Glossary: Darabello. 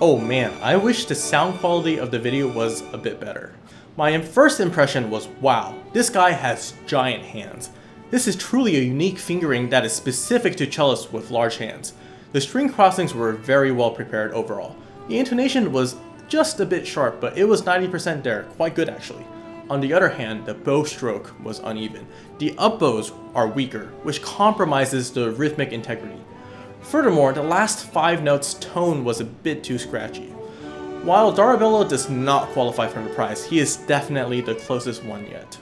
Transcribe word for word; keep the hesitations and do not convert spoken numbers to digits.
Oh man, I wish the sound quality of the video was a bit better. My first impression was, wow, this guy has giant hands. This is truly a unique fingering that is specific to cellists with large hands. The string crossings were very well prepared overall. The intonation was just a bit sharp, but it was ninety percent there, quite good actually. On the other hand, the bow stroke was uneven. The up bows are weaker, which compromises the rhythmic integrity. Furthermore, the last five notes' tone was a bit too scratchy. While Darabello does not qualify for the prize, he is definitely the closest one yet.